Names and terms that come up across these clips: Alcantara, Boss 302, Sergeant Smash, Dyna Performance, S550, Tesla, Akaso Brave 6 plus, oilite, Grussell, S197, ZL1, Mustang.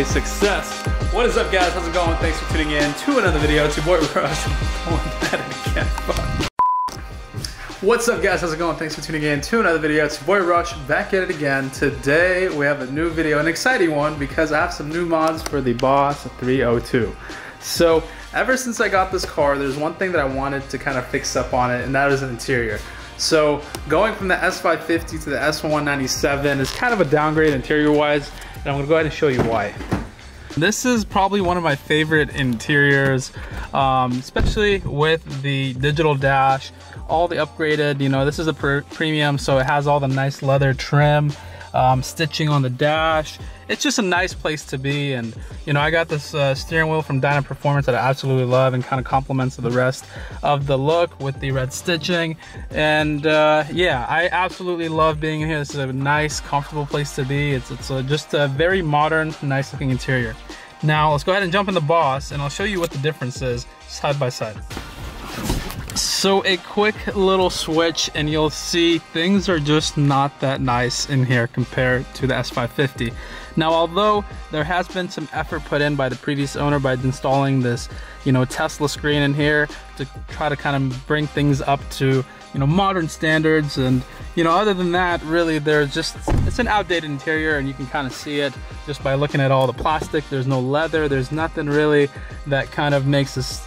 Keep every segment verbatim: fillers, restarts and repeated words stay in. a success. What is up, guys? How's it going? Thanks for tuning in to another video. It's your boy Rush. What's up, guys? How's it going? Thanks for tuning in to another video. It's your boy Rush back at it again. Today we have a new video, an exciting one, because I have some new mods for the Boss three oh two. So ever since I got this car, there's one thing that I wanted to kind of fix up on it, and that is the interior. So going from the S five fifty to the S one ninety-seven is kind of a downgrade interior wise, and I'm gonna go ahead and show you why. This is probably one of my favorite interiors, um, especially with the digital dash, all the upgraded, you know, this is a pr premium, so it has all the nice leather trim, um, stitching on the dash. It's just a nice place to be. And you know, I got this uh, steering wheel from Dyna Performance that I absolutely love, and kind of complements the rest of the look with the red stitching. And uh, yeah, I absolutely love being in here. This is a nice, comfortable place to be. It's, it's a, just a very modern, nice looking interior. Now let's go ahead and jump in the Boss, and I'll show you what the difference is side by side. So a quick little switch and you'll see things are just not that nice in here compared to the S five fifty. Now, although there has been some effort put in by the previous owner by installing this, you know, Tesla screen in here to try to kind of bring things up to, you know, modern standards. And, you know, other than that, really, there's just, it's an outdated interior, and you can kind of see it just by looking at all the plastic. There's no leather. There's nothing really that kind of makes this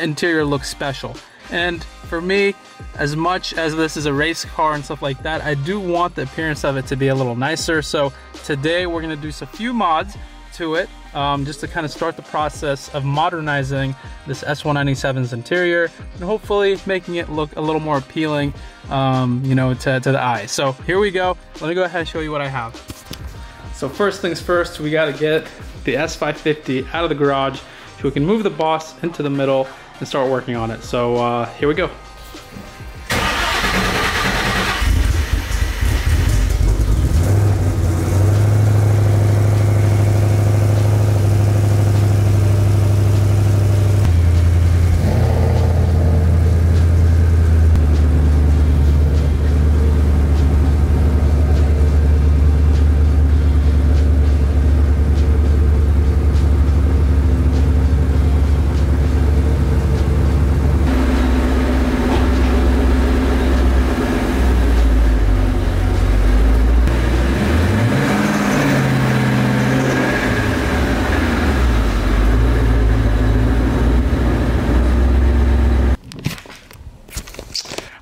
interior look special. And for me, as much as this is a race car and stuff like that, I do want the appearance of it to be a little nicer. So today we're gonna do a few mods to it, um, just to kind of start the process of modernizing this S one ninety-seven's interior, and hopefully making it look a little more appealing, um, you know, to, to the eye. So here we go. Let me go ahead and show you what I have. So first things first, we gotta get the S five fifty out of the garage so we can move the Boss into the middle and start working on it. So uh, here we go.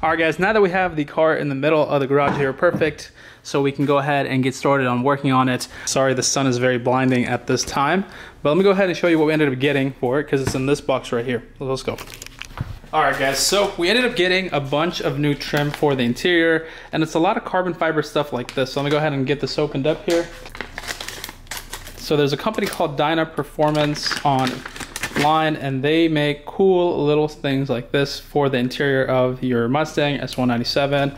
All right, guys, now that we have the car in the middle of the garage here, perfect, so we can go ahead and get started on working on it. Sorry, the sun is very blinding at this time, but let me go ahead and show you what we ended up getting for it, because it's in this box right here. Let's go. All right, guys, so we ended up getting a bunch of new trim for the interior, and it's a lot of carbon fiber stuff like this. So let me go ahead and get this opened up here. So there's a company called Dyna Performance on line, and they make cool little things like this for the interior of your Mustang S one ninety-seven.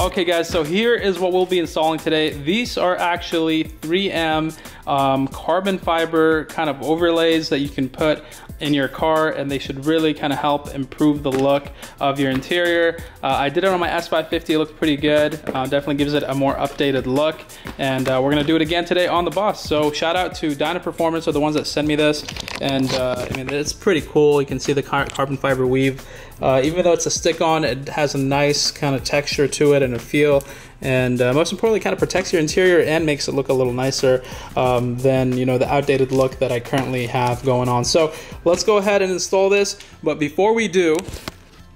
Okay, guys, so here is what we'll be installing today. These are actually three M um, carbon fiber kind of overlays that you can put in your car, and they should really kind of help improve the look of your interior. Uh, I did it on my S five fifty, it looked pretty good. Uh, definitely gives it a more updated look, and uh, we're gonna do it again today on the Boss. So shout out to Dyna Performance, are the ones that send me this, and uh, I mean, it's pretty cool. You can see the car carbon fiber weave. Uh, even though it's a stick-on, it has a nice kind of texture to it and a feel, and uh, most importantly, kind of protects your interior and makes it look a little nicer um, than, you know, the outdated look that I currently have going on. So let's go ahead and install this. But before we do,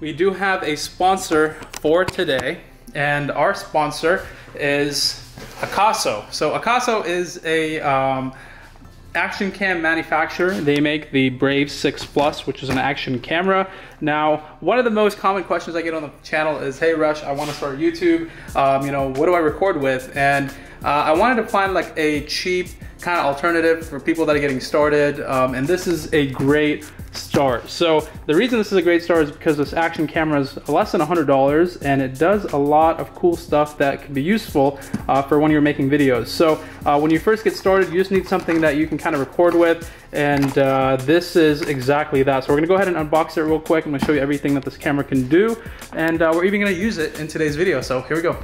we do have a sponsor for today, and our sponsor is Akaso. So Akaso is a um, action cam manufacturer. They make the Brave six plus, which is an action camera. Now, one of the most common questions I get on the channel is, hey Rush, I want to start YouTube, um, you know, what do I record with? And Uh, I wanted to find like a cheap kind of alternative for people that are getting started, um, and this is a great start. So the reason this is a great start is because this action camera is less than one hundred dollars, and it does a lot of cool stuff that can be useful uh, for when you're making videos. So uh, when you first get started, you just need something that you can kind of record with, and uh, this is exactly that. So we're gonna go ahead and unbox it real quick. I'm gonna show you everything that this camera can do, and uh, we're even gonna use it in today's video, so here we go.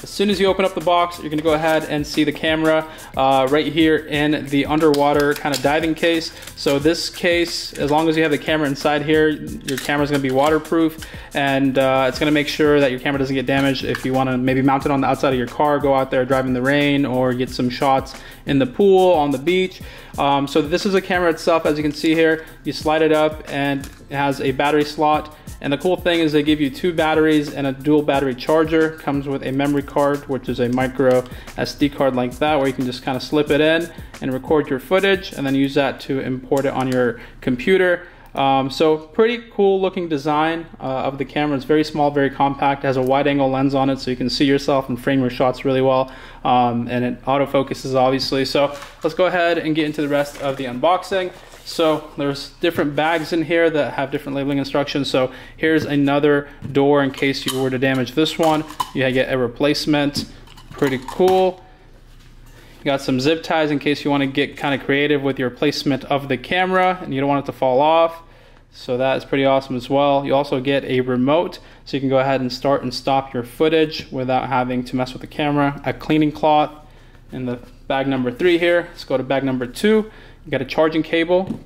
As soon as you open up the box, you're gonna go ahead and see the camera uh, right here in the underwater kind of diving case. So this case, as long as you have the camera inside here, your camera's gonna be waterproof, and uh, it's gonna make sure that your camera doesn't get damaged if you wanna maybe mount it on the outside of your car, go out there drive in the rain, or get some shots in the pool, on the beach. Um, so this is a camera itself, as you can see here. You slide it up and it has a battery slot. And the cool thing is they give you two batteries and a dual battery charger. Comes with a memory card, which is a micro S D card like that, where you can just kind of slip it in and record your footage and then use that to import it on your computer. Um, so pretty cool looking design uh, of the camera. It's very small, very compact. It has a wide angle lens on it so you can see yourself and frame your shots really well. Um, and it autofocuses, obviously. So let's go ahead and get into the rest of the unboxing. So there's different bags in here that have different labeling instructions. So here's another door in case you were to damage this one. You get a replacement. Pretty cool. You got some zip ties in case you want to get kind of creative with your placement of the camera and you don't want it to fall off. So that is pretty awesome as well. You also get a remote, so you can go ahead and start and stop your footage without having to mess with the camera. A cleaning cloth in the bag number three here. Let's go to bag number two. You got a charging cable,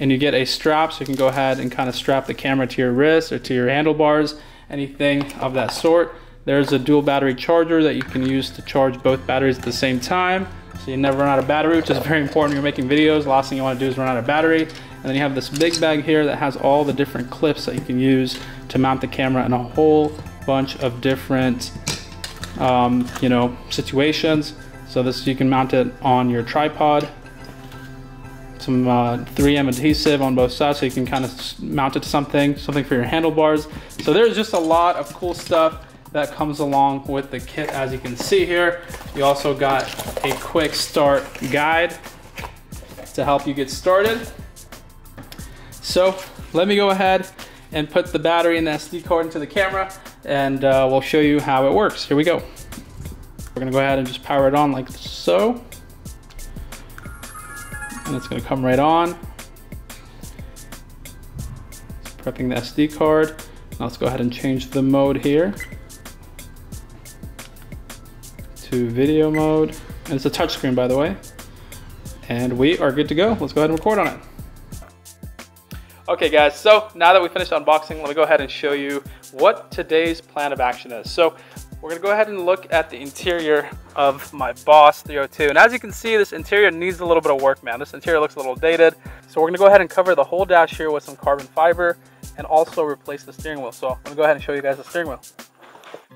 and you get a strap, so you can go ahead and kind of strap the camera to your wrist or to your handlebars, anything of that sort. There's a dual battery charger that you can use to charge both batteries at the same time, so you never run out of battery, which is very important when you're making videos. The last thing you want to do is run out of battery. And then you have this big bag here that has all the different clips that you can use to mount the camera in a whole bunch of different um, you know, situations. So this, you can mount it on your tripod. Some uh, three M adhesive on both sides so you can kind of mount it to something, something for your handlebars. So there's just a lot of cool stuff that comes along with the kit, as you can see here. You also got a quick start guide to help you get started. So let me go ahead and put the battery and the S D card into the camera, and uh, we'll show you how it works. Here we go. We're gonna go ahead and just power it on like so. And it's gonna come right on. Prepping the S D card. Now let's go ahead and change the mode here to video mode. And it's a touchscreen, by the way. And we are good to go. Let's go ahead and record on it. Okay guys, so now that we finished unboxing, let me go ahead and show you what today's plan of action is. So we're gonna go ahead and look at the interior of my Boss three oh two. And as you can see, this interior needs a little bit of work, man. This interior looks a little dated. So we're gonna go ahead and cover the whole dash here with some carbon fiber and also replace the steering wheel. So I'm gonna go ahead and show you guys the steering wheel.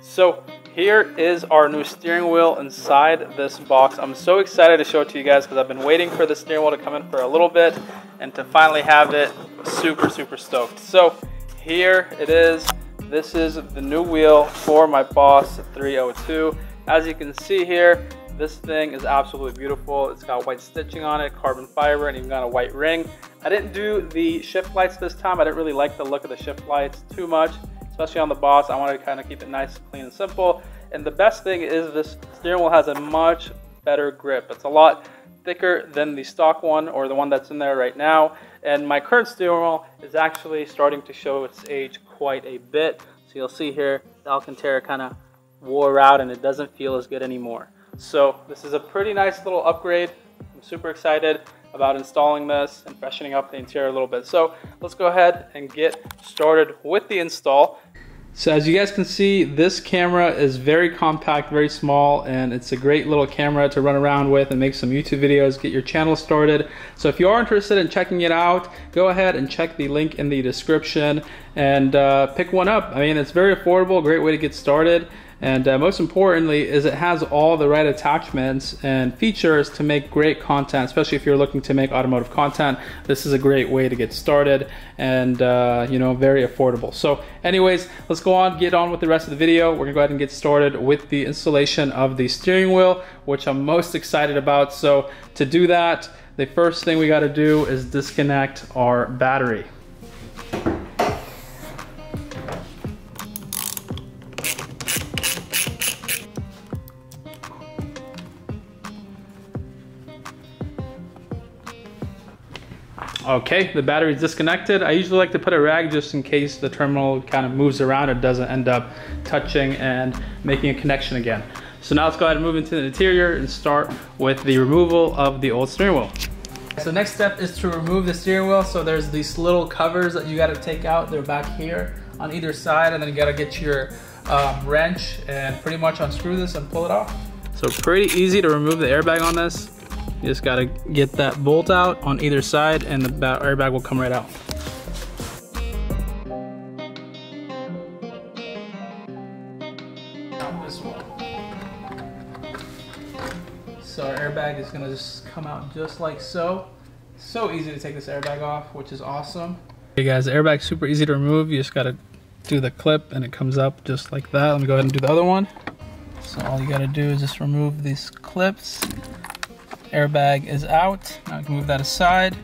So here is our new steering wheel inside this box. I'm so excited to show it to you guys because I've been waiting for the steering wheel to come in for a little bit, and to finally have it, super, super stoked. So here it is. This is the new wheel for my Boss three oh two. As you can see here, this thing is absolutely beautiful. It's got white stitching on it, carbon fiber, and even got a white ring. I didn't do the shift lights this time. I didn't really like the look of the shift lights too much, especially on the Boss. I wanted to kind of keep it nice, clean, and simple. And the best thing is this steering wheel has a much better grip. It's a lot thicker than the stock one, or the one that's in there right now. And my current steering wheel is actually starting to show its age quite a bit. So you'll see here, the Alcantara kind of wore out and it doesn't feel as good anymore. So this is a pretty nice little upgrade. I'm super excited about installing this and freshening up the interior a little bit. So let's go ahead and get started with the install. So as you guys can see, this camera is very compact, very small, and it's a great little camera to run around with and make some YouTube videos, get your channel started. So if you are interested in checking it out, go ahead and check the link in the description, and uh, pick one up. I mean, it's very affordable, great way to get started. And uh, most importantly is it has all the right attachments and features to make great content, especially if you're looking to make automotive content. This is a great way to get started, and uh, you know, very affordable. So anyways, let's go on, get on with the rest of the video. We're gonna go ahead and get started with the installation of the steering wheel, which I'm most excited about. So to do that, the first thing we gotta do is disconnect our battery. Okay, the battery's disconnected. I usually like to put a rag just in case the terminal kind of moves around, it doesn't end up touching and making a connection again. So now let's go ahead and move into the interior and start with the removal of the old steering wheel. So next step is to remove the steering wheel. So there's these little covers that you gotta take out. They're back here on either side, and then you gotta get your um, wrench and pretty much unscrew this and pull it off. So pretty easy to remove the airbag on this. You just gotta get that bolt out on either side and the airbag will come right out. This one. So our airbag is gonna just come out just like so. So easy to take this airbag off, which is awesome. Hey guys, the airbag's super easy to remove. You just gotta do the clip and it comes up just like that. Let me go ahead and do the other one. So all you gotta do is just remove these clips. Airbag is out. Now we can move that aside.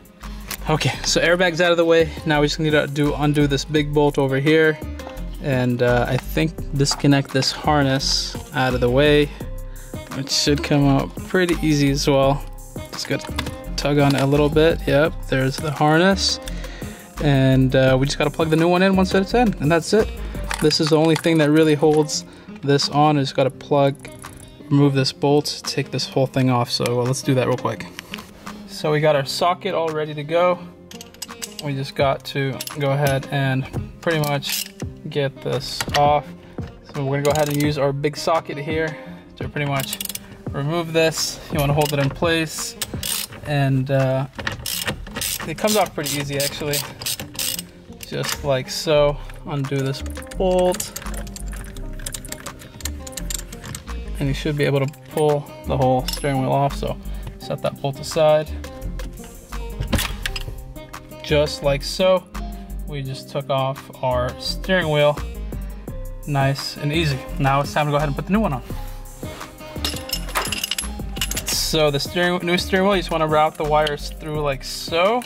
Okay, so airbag's out of the way. Now we just need to do undo this big bolt over here, and uh, I think disconnect this harness out of the way, which should come out pretty easy as well. Just got to tug on it a little bit. Yep, there's the harness, and uh, we just got to plug the new one in once it's in, and that's it. This is the only thing that really holds this on. I just got to plug. Remove this bolt, take this whole thing off. So well, let's do that real quick. So we got our socket all ready to go. We just got to go ahead and pretty much get this off. So we're gonna go ahead and use our big socket here to pretty much remove this. You wanna hold it in place, and uh, it comes off pretty easy actually. Just like so, undo this bolt. And you should be able to pull the whole steering wheel off. So set that bolt aside. Just like so, we just took off our steering wheel. Nice and easy. Now it's time to go ahead and put the new one on. So the steering, new steering wheel, you just wanna route the wires through like so.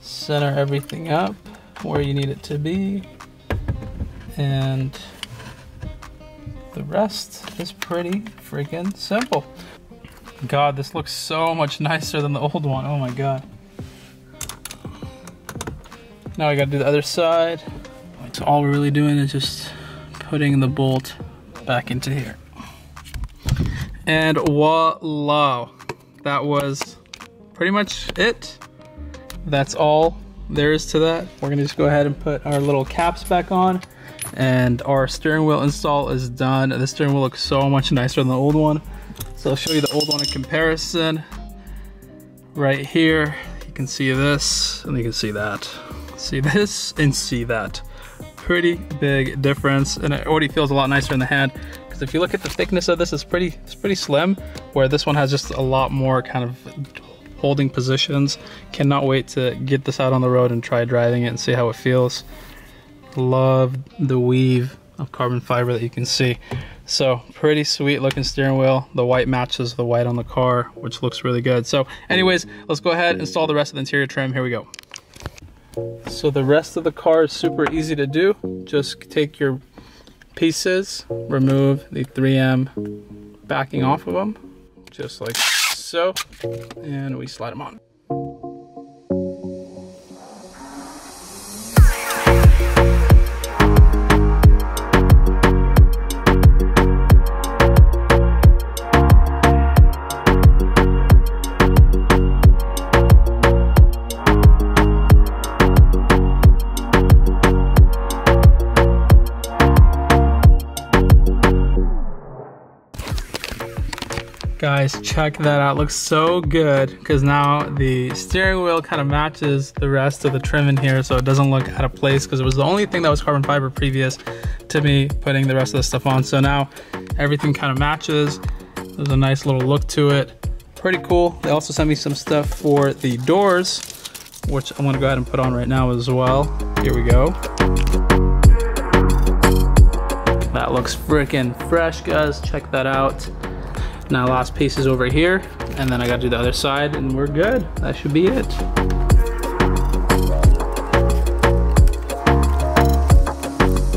Center everything up where you need it to be. And the rest is pretty freaking simple. God, this looks so much nicer than the old one. Oh my God. Now I gotta do the other side. So all we're really doing is just putting the bolt back into here. And voila. That was pretty much it. That's all there is to that. We're gonna just go ahead and put our little caps back on. And our steering wheel install is done. The steering wheel looks so much nicer than the old one. So I'll show you the old one in comparison. Right here, you can see this, and you can see that. See this, and see that. Pretty big difference, and it already feels a lot nicer in the hand. Because if you look at the thickness of this, it's pretty, it's pretty slim, where this one has just a lot more kind of holding positions. Cannot wait to get this out on the road and try driving it and see how it feels. Love the weave of carbon fiber that you can see. So pretty sweet looking steering wheel. The white matches the white on the car, which looks really good. So anyways, let's go ahead and install the rest of the interior trim. Here we go. So the rest of the car is super easy to do. Just take your pieces, remove the three M backing off of them, just like so, and we slide them on. Guys, check that out. Looks so good because now the steering wheel kind of matches the rest of the trim in here, so it doesn't look out of place, because it was the only thing that was carbon fiber previous to me putting the rest of the stuff on. So now everything kind of matches. There's a nice little look to it. Pretty cool. They also sent me some stuff for the doors, which I'm gonna go ahead and put on right now as well. Here we go. That looks freaking fresh, guys. Check that out. Now last piece is over here, and then I gotta do the other side, and we're good. That should be it.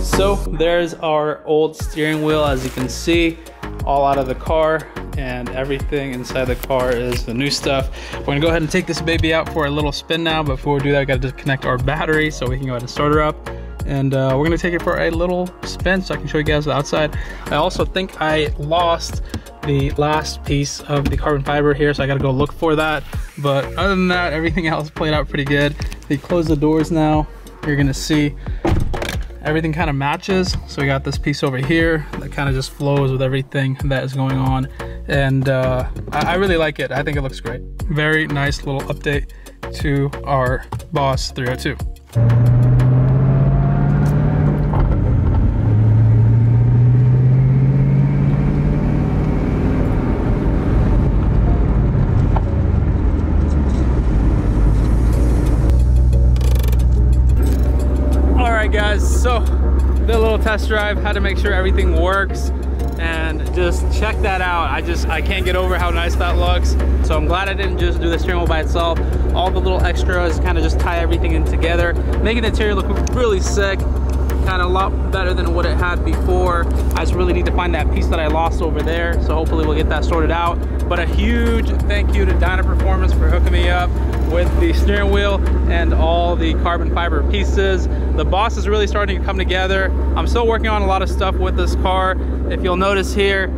So there's our old steering wheel, as you can see, all out of the car, and everything inside the car is the new stuff. We're gonna go ahead and take this baby out for a little spin now. Before we do that, we gotta disconnect our battery so we can go ahead and start her up. And uh, we're gonna take it for a little spin so I can show you guys the outside. I also think I lost the last piece of the carbon fiber here, so I gotta go look for that. But other than that, everything else played out pretty good. They close the doors now. You're gonna see everything kind of matches. So we got this piece over here that kind of just flows with everything that is going on. And uh, I, I really like it. I think it looks great. Very nice little update to our Boss three oh two. Guys, so the little test drive, had to make sure everything works, and just check that out. I just I can't get over how nice that looks. So I'm glad I didn't just do the steering wheel by itself. All the little extras kind of just tie everything in together, making the interior look really sick, kind of a lot better than what it had before. I just really need to find that piece that I lost over there, so hopefully we'll get that sorted out. But a huge thank you to Dyna Performance for hooking me up with the steering wheel and all the carbon fiber pieces. The Boss is really starting to come together. I'm still working on a lot of stuff with this car. If you'll notice here,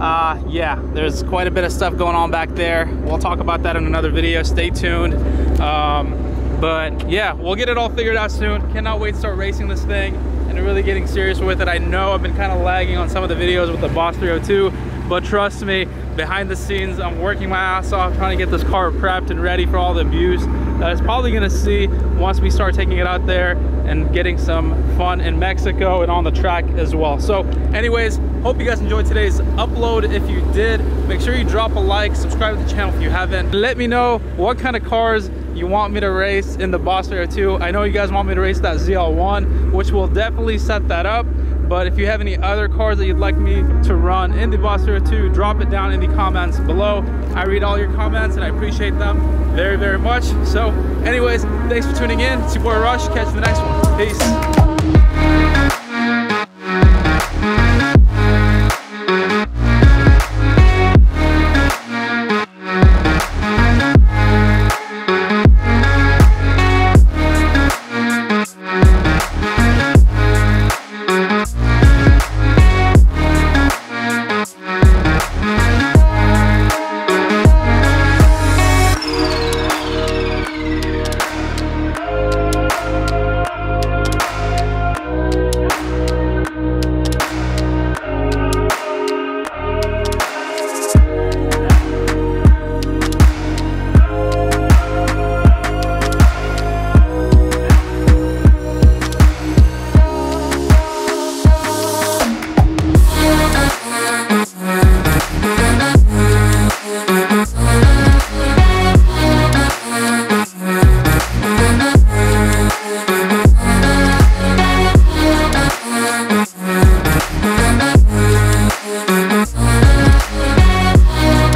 uh, yeah, there's quite a bit of stuff going on back there. We'll talk about that in another video. Stay tuned. Um, But yeah, we'll get it all figured out soon. Cannot wait to start racing this thing and really getting serious with it. I know I've been kind of lagging on some of the videos with the Boss three oh two, but trust me, behind the scenes, I'm working my ass off trying to get this car prepped and ready for all the abuse that it's probably gonna see once we start taking it out there and getting some fun in Mexico and on the track as well. So anyways, hope you guys enjoyed today's upload. If you did, make sure you drop a like, subscribe to the channel if you haven't. Let me know what kind of cars you want me to race in the Boss three oh two. I know you guys want me to race that Z L one, which will definitely set that up. But if you have any other cars that you'd like me to run in the Boss three oh two, drop it down in the comments below. I read all your comments and I appreciate them very, very much. So anyways, thanks for tuning in. It's your boy Rush. Catch you in the next one. Peace.